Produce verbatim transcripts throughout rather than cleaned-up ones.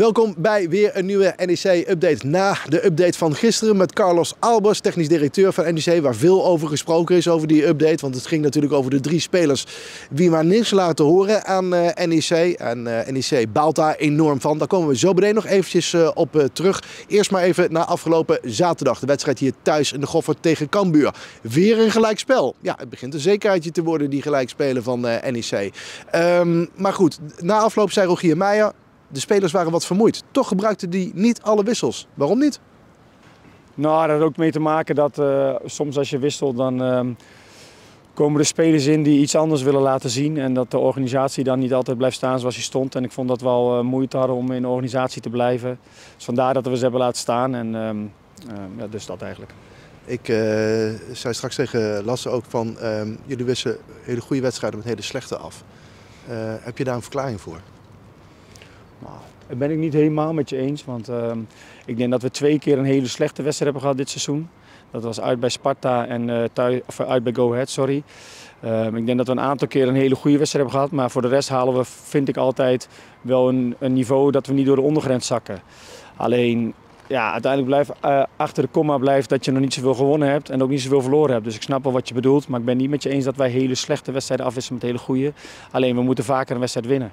Welkom bij weer een nieuwe N E C-update na de update van gisteren met Carlos Aalbers, technisch directeur van N E C, waar veel over gesproken is over die update. Want het ging natuurlijk over de drie spelers die maar niks laten horen aan N E C. En N E C baalt daar enorm van. Daar komen we zo meteen nog eventjes op terug. Eerst maar even naar afgelopen zaterdag. De wedstrijd hier thuis in de Goffert tegen Cambuur. Weer een gelijkspel. Ja, het begint een zekerheidje te worden, die gelijkspelen van N E C. Um, maar goed, na afloop zei Rogier Meijer: de spelers waren wat vermoeid. Toch gebruikten die niet alle wissels. Waarom niet? Nou, dat had ook mee te maken dat uh, soms als je wisselt, dan uh, komen er spelers in die iets anders willen laten zien. En dat de organisatie dan niet altijd blijft staan zoals die stond. En ik vond dat we al uh, moeite hadden om in de organisatie te blijven. Dus vandaar dat we ze hebben laten staan. En uh, uh, ja, dus dat eigenlijk. Ik uh, zei straks tegen Lasse ook van, uh, jullie wissen hele goede wedstrijden met hele slechte af. Uh, heb je daar een verklaring voor? Nou, dat ben ik niet helemaal met je eens, want uh, ik denk dat we twee keer een hele slechte wedstrijd hebben gehad dit seizoen. Dat was uit bij Sparta en uh, thuis, of uit bij Go Ahead, sorry. Uh, ik denk dat we een aantal keer een hele goede wedstrijd hebben gehad, maar voor de rest halen we, vind ik altijd, wel een, een niveau dat we niet door de ondergrens zakken. Alleen, ja, uiteindelijk blijft uh, achter de komma blijft dat je nog niet zoveel gewonnen hebt en ook niet zoveel verloren hebt. Dus ik snap wel wat je bedoelt, maar ik ben niet met je eens dat wij hele slechte wedstrijden afwisselen met hele goede. Alleen, we moeten vaker een wedstrijd winnen.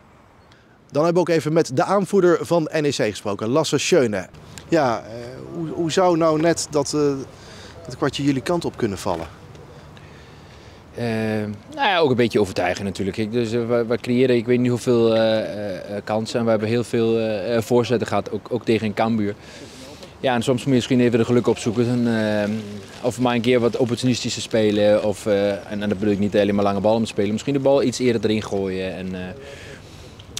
Dan hebben we ook even met de aanvoerder van N E C gesproken, Lasse Schöne. Ja, eh, hoe, hoe zou nou net dat, uh, dat kwartje jullie kant op kunnen vallen? Uh, nou ja, ook een beetje overtuigen natuurlijk. Ik, dus uh, we creëren, ik weet niet hoeveel uh, uh, kansen. En we hebben heel veel uh, voorzetten gehad, ook, ook tegen een Cambuur. Ja, en soms moet je misschien even de geluk opzoeken. En, uh, of maar een keer wat opportunistisch te spelen. Of, uh, en, en dat bedoel ik niet alleen maar lange ballen te spelen. Misschien de bal iets eerder erin gooien. En, uh,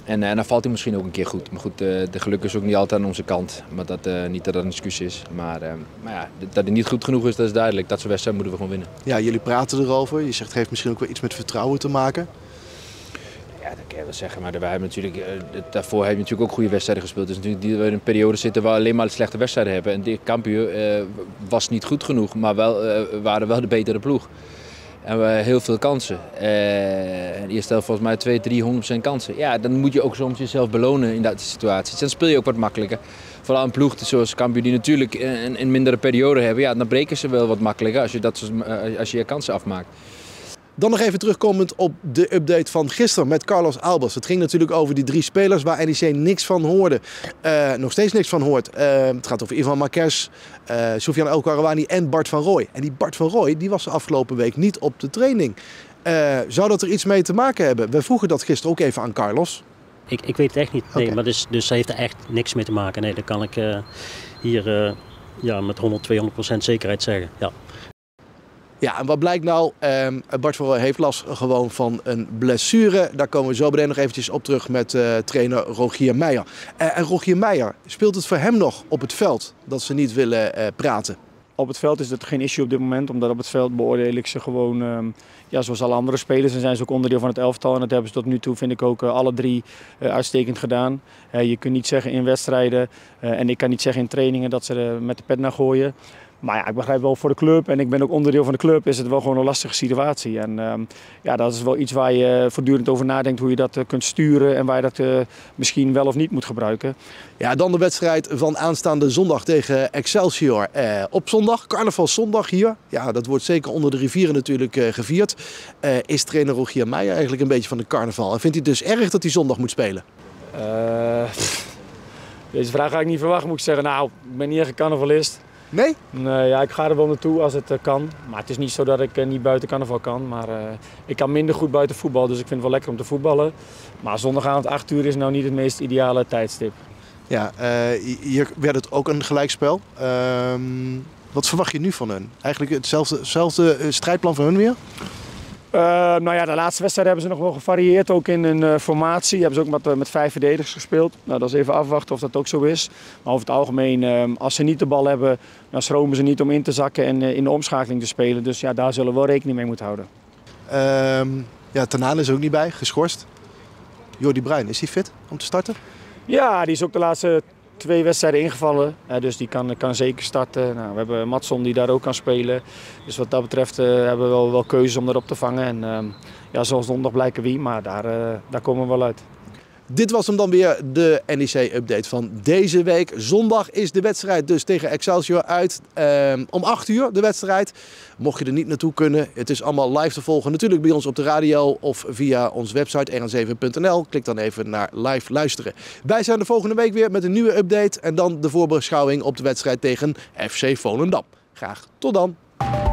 En, en dan valt hij misschien ook een keer goed. Maar goed, de, de geluk is ook niet altijd aan onze kant. Maar dat, uh, niet dat dat een excuus is. Maar, uh, maar ja, dat het niet goed genoeg is, dat is duidelijk. Dat soort wedstrijden moeten we gewoon winnen. Ja, jullie praten erover. Je zegt het heeft misschien ook wel iets met vertrouwen te maken. Ja, dat kan je wel zeggen. Maar wij hebben natuurlijk, uh, daarvoor hebben we natuurlijk ook goede wedstrijden gespeeld. Dus natuurlijk die we in een periode zitten waar we alleen maar slechte wedstrijden hebben. En de Cambuur uh, was niet goed genoeg, maar wel, uh, waren wel de betere ploeg. En we hebben heel veel kansen. Uh, je stelt volgens mij twee, driehonderd procent kansen. Ja, dan moet je ook soms jezelf belonen in dat situatie. Dan speel je ook wat makkelijker. Vooral een ploeg zoals Cambuur die natuurlijk een, een mindere periode hebben. Ja, dan breken ze wel wat makkelijker als je, dat, als je je kansen afmaakt. Dan nog even terugkomend op de update van gisteren met Carlos Aalbers. Het ging natuurlijk over die drie spelers waar N E C niks van hoorde. Uh, nog steeds niks van hoort. Uh, het gaat over Ivan Marques, uh, Sofiane El-Karawani en Bart van Rooij. En die Bart van Rooij die was de afgelopen week niet op de training. Uh, zou dat er iets mee te maken hebben? We vroegen dat gisteren ook even aan Carlos. Ik, ik weet het echt niet. Nee, okay. Maar dus, dus heeft er echt niks mee te maken. Nee, dat kan ik uh, hier uh, ja, met honderd, tweehonderd procent zekerheid zeggen. Ja. Ja, en wat blijkt nou? Eh, Bart van Rooij heeft last gewoon van een blessure. Daar komen we zo meteen nog eventjes op terug met uh, trainer Rogier Meijer. Uh, en Rogier Meijer, speelt het voor hem nog op het veld dat ze niet willen uh, praten? Op het veld is dat geen issue op dit moment, omdat op het veld beoordeel ik ze gewoon uh, ja, zoals alle andere spelers. En zijn ze ook onderdeel van het elftal en dat hebben ze tot nu toe, vind ik, ook uh, alle drie uh, uitstekend gedaan. Uh, je kunt niet zeggen in wedstrijden uh, en ik kan niet zeggen in trainingen dat ze uh, met de pet naar gooien. Maar ja, ik begrijp wel, voor de club en ik ben ook onderdeel van de club, is het wel gewoon een lastige situatie. En uh, ja, dat is wel iets waar je voortdurend over nadenkt, hoe je dat uh, kunt sturen en waar je dat uh, misschien wel of niet moet gebruiken. Ja, dan de wedstrijd van aanstaande zondag tegen Excelsior. Uh, op zondag, carnavalszondag hier. Ja, dat wordt zeker onder de rivieren natuurlijk uh, gevierd. Uh, is trainer Rogier Meijer eigenlijk een beetje van de carnaval? En vindt hij het dus erg dat hij zondag moet spelen? Uh, deze vraag had ik niet verwacht, moet ik zeggen. Nou, ik ben niet echt een carnavalist. Nee? Nee, ja, ik ga er wel naartoe als het kan. Maar het is niet zo dat ik niet buiten carnaval kan. Maar uh, ik kan minder goed buiten voetbal, dus ik vind het wel lekker om te voetballen. Maar zondagavond acht uur is nou niet het meest ideale tijdstip. Ja, uh, hier werd het ook een gelijkspel. Uh, wat verwacht je nu van hun? Eigenlijk hetzelfde, hetzelfde strijdplan van hun weer? Uh, nou ja, de laatste wedstrijd hebben ze nog wel gevarieerd, ook in hun uh, formatie. Hebben ze ook met, uh, met vijf verdedigers gespeeld. Nou, dat is even afwachten of dat ook zo is. Maar over het algemeen, uh, als ze niet de bal hebben, dan schromen ze niet om in te zakken en uh, in de omschakeling te spelen. Dus ja, daar zullen we wel rekening mee moeten houden. Uh, ja, Tanaan is er ook niet bij, geschorst. Jordi Bruin, is hij fit om te starten? Ja, die is ook de laatste twee wedstrijden ingevallen, dus die kan, kan zeker starten. Nou, we hebben Matson die daar ook kan spelen. Dus wat dat betreft uh, hebben we wel, wel keuzes om dat op te vangen. En uh, ja, zoals zondag blijken wie, maar daar, uh, daar komen we wel uit. Dit was hem dan weer, de N E C-update van deze week. Zondag is de wedstrijd dus tegen Excelsior uit. Um, om acht uur de wedstrijd. Mocht je er niet naartoe kunnen, het is allemaal live te volgen. Natuurlijk bij ons op de radio of via onze website R N zeven punt N L. Klik dan even naar live luisteren. Wij zijn de volgende week weer met een nieuwe update. En dan de voorbeschouwing op de wedstrijd tegen F C Volendam. Graag tot dan.